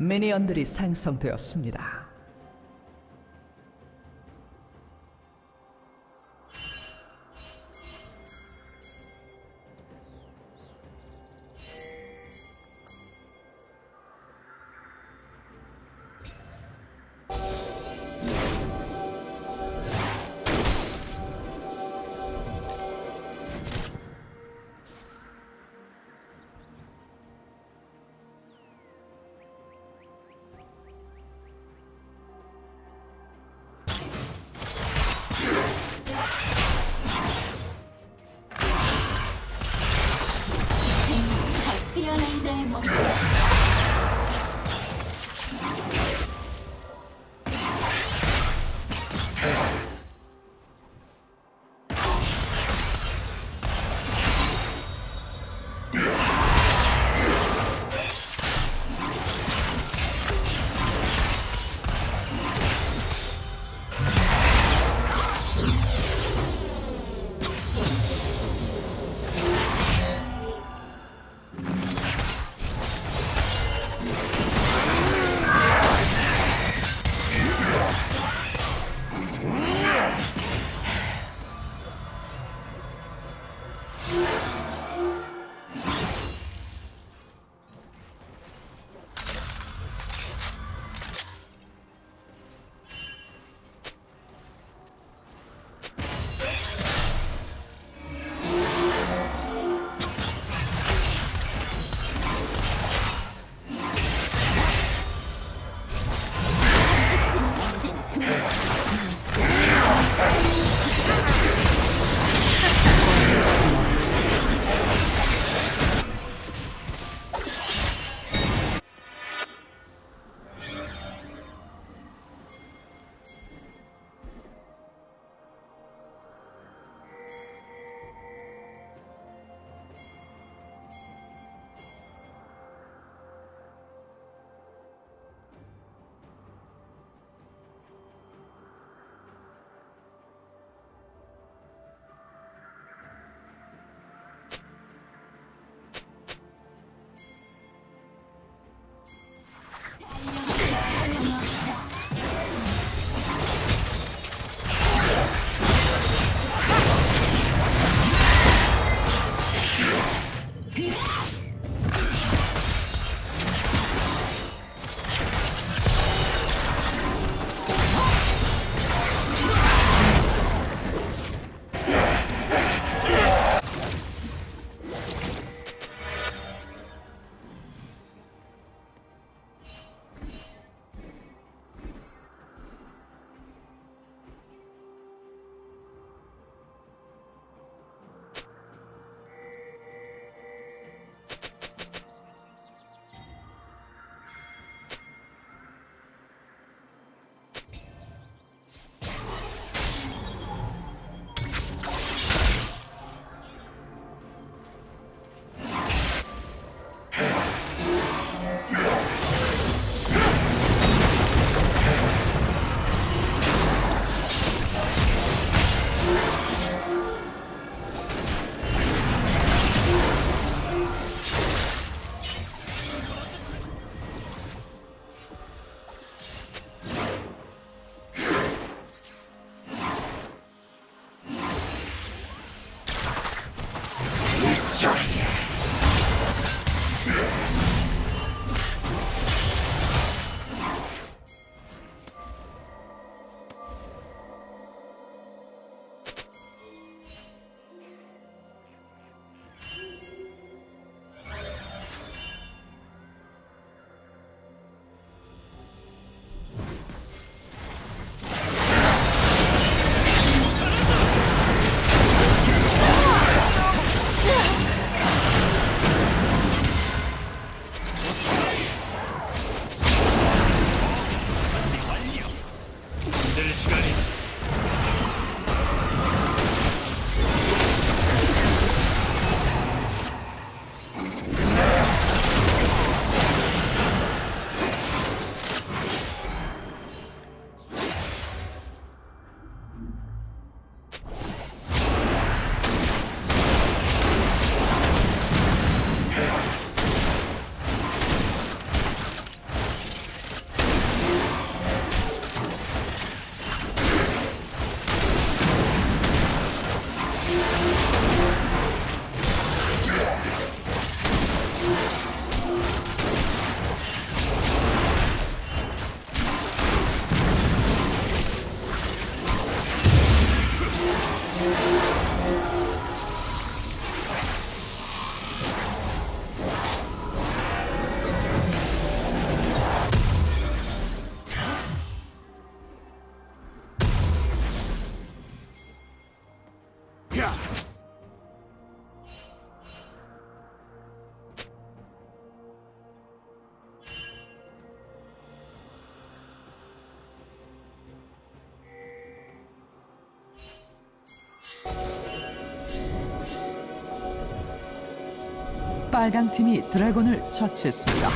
미니언들이 생성되었습니다. Yeah. 빨강 팀이 드래곤을 처치했습니다.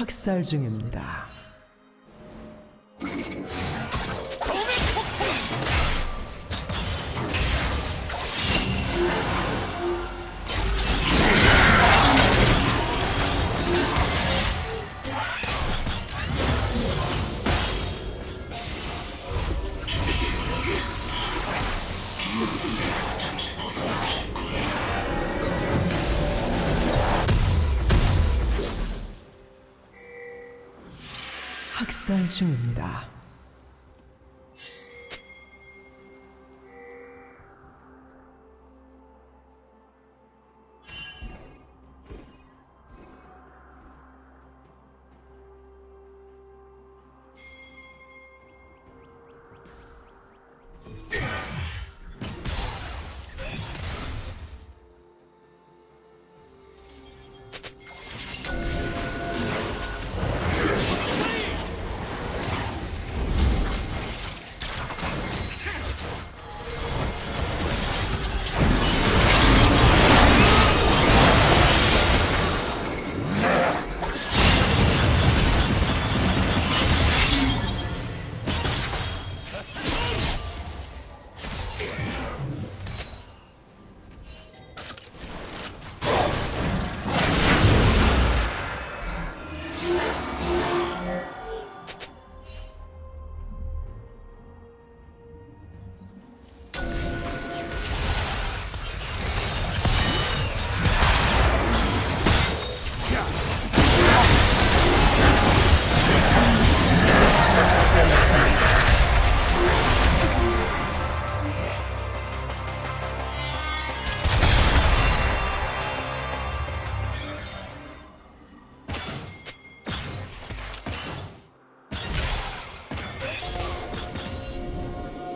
학살 중입니다. 학살 중입니다.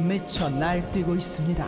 미쳐 날뛰고 있습니다.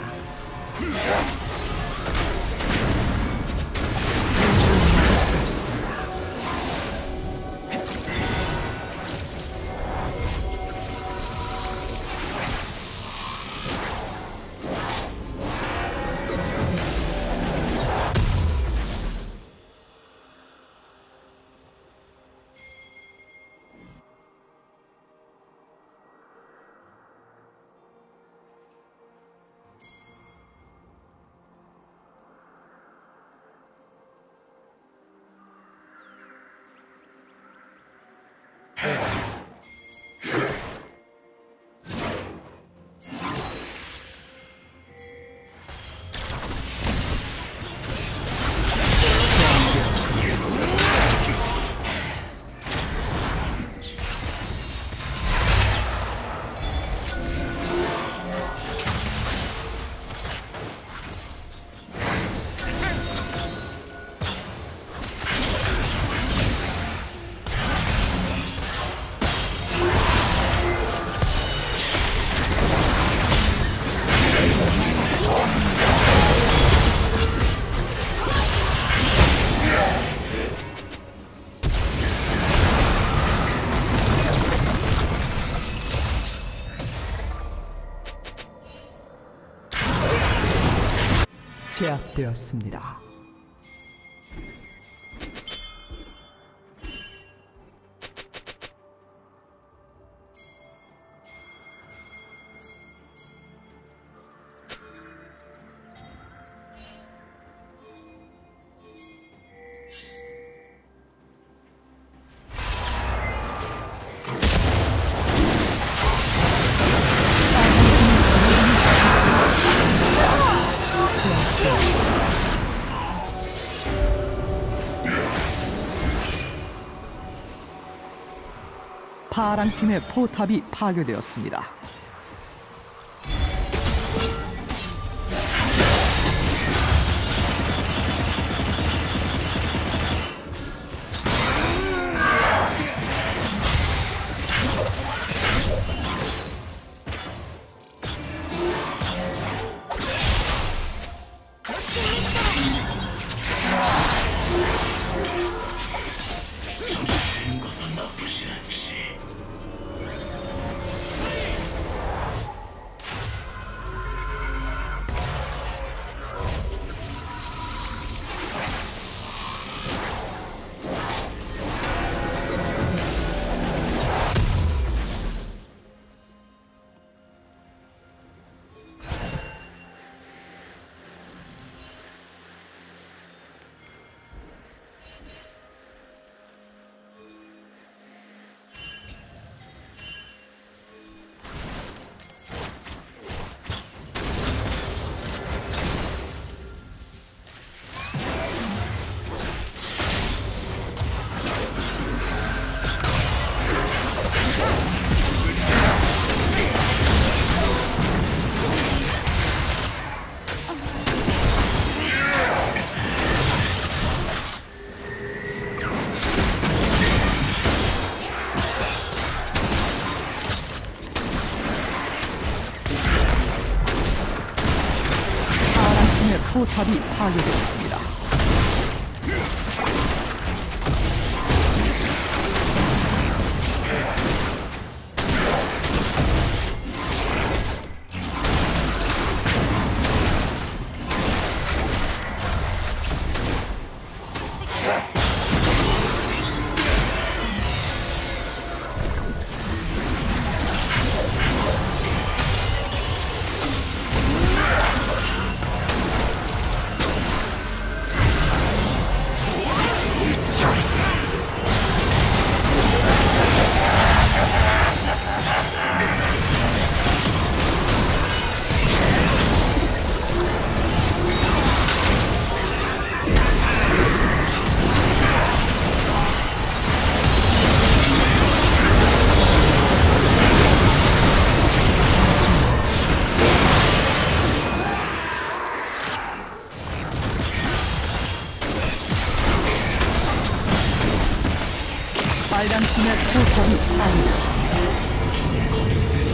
제압되었습니다. 파랑팀의 포탑이 파괴되었습니다. 포탑이 파괴되었습니다. 빨간 팀의 포탑이 파괴되었습니다.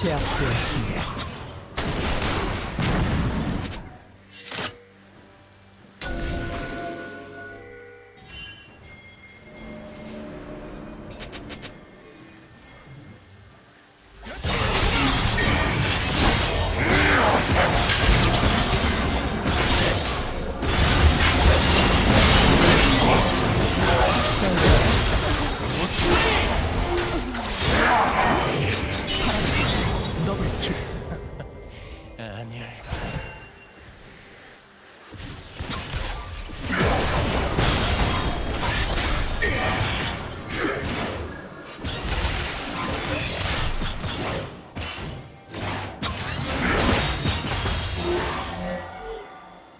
제압되었습니다.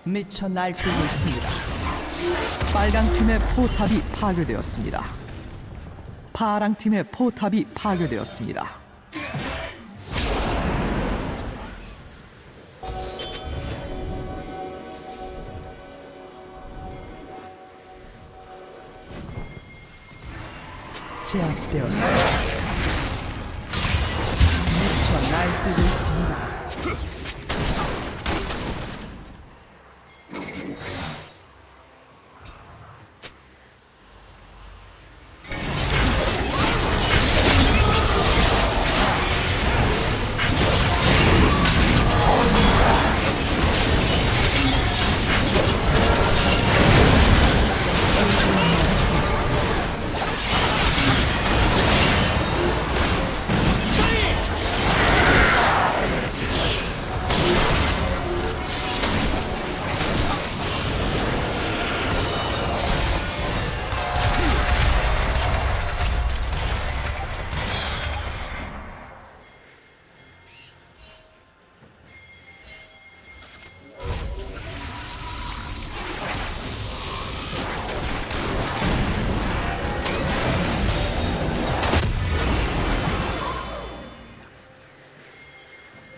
미쳐 날뛰고 있습니다. 빨강 팀의 포탑이 파괴되었습니다. 파랑 팀의 포탑이 파괴되었습니다. 제압되었습니다. 미쳐 날뛰고 있습니다.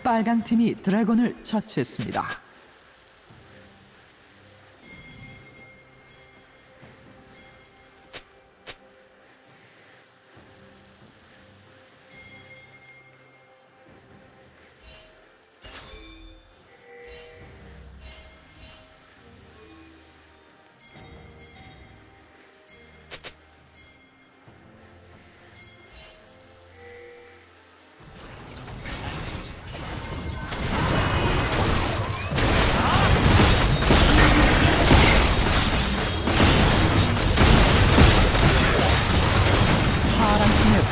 빨강 팀이 드래곤을 처치했습니다.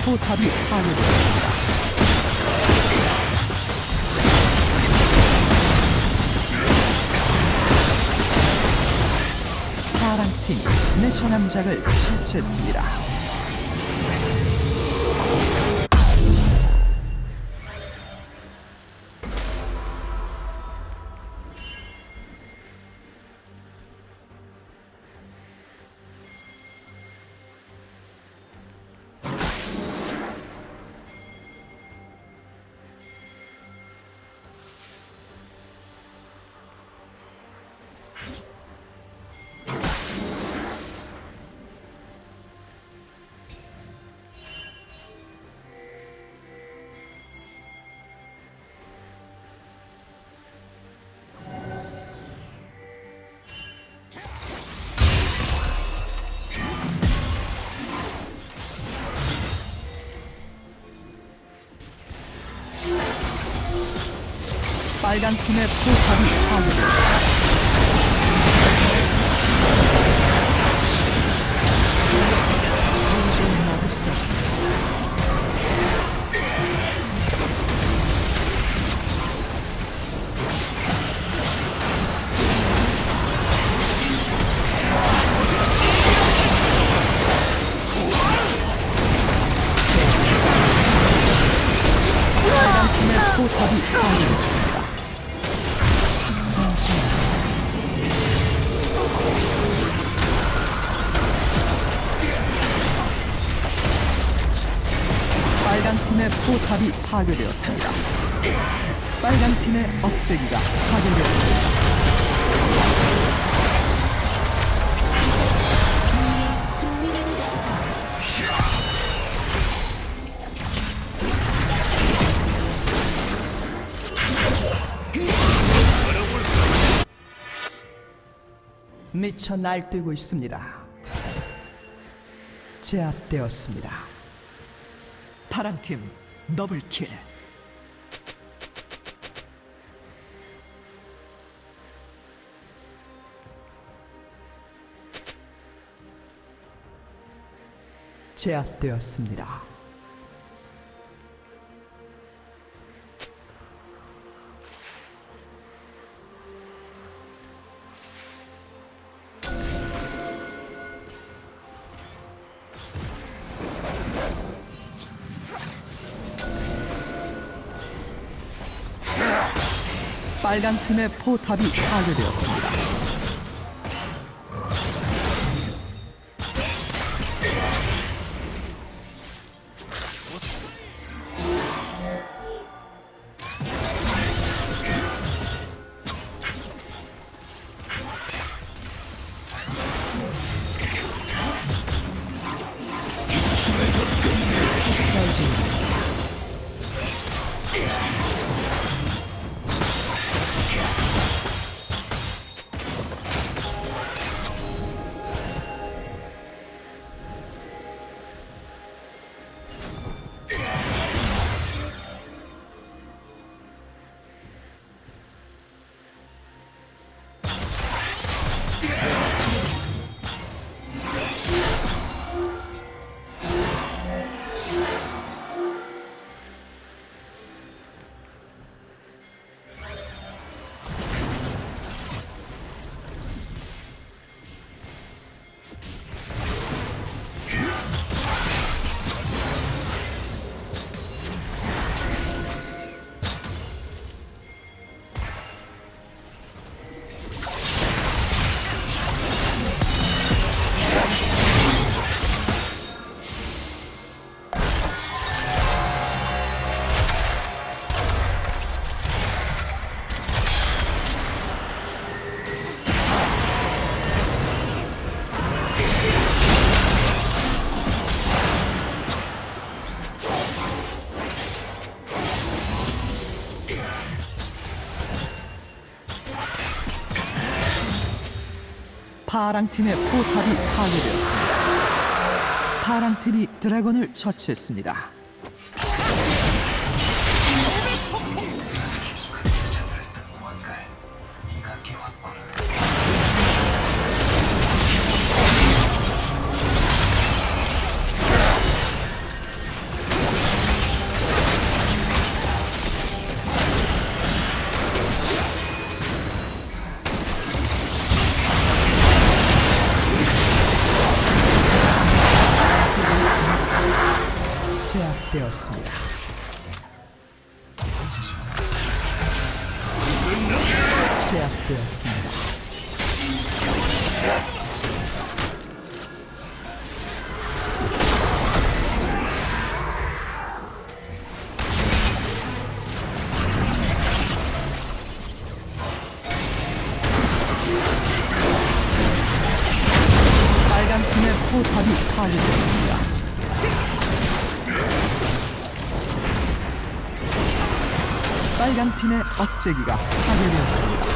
포탑이 파괴되었습니다. 파랑팀 미션 함작을 실패했습니다. 빨간 팀의 포탑이 파괴되었습니다. 도저히 막을 수 없습니다. 빨간 팀의 포탑이 파괴되었습니다. 빨강팀의 포탑이 파괴되었습니다. 빨강팀의 억제기가 파괴되었습니다. 미쳐 날뛰고 있습니다. 제압되었습니다. 파랑팀 더블킬. 제압되었습니다. 빨간 팀의 포탑이 파괴되었습니다. 파랑팀의 포탑이 파괴되었습니다. 파랑팀이 드래곤을 처치했습니다. 제압되었습니다. 제압되었습니다. 빨간 팀의 포탑이 파괴되었습니다. 빨간 팀의 억제기가 파괴되었습니다.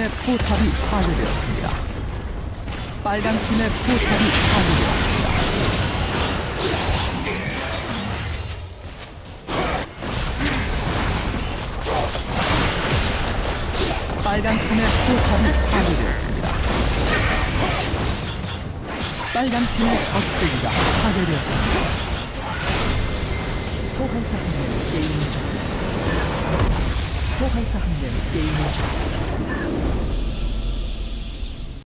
팀의 포탑이 파괴되었습니다. 빨강 팀의 포탑이 파괴되었습니다. 빨강 팀의 포탑이 파괴되었습니다. 빨강 팀의 억제기가 파괴되었습니다. 소환사 한 명이 게임을 잡고 있습니다. 소환사 한 명이 게임을 잡고 있습니다.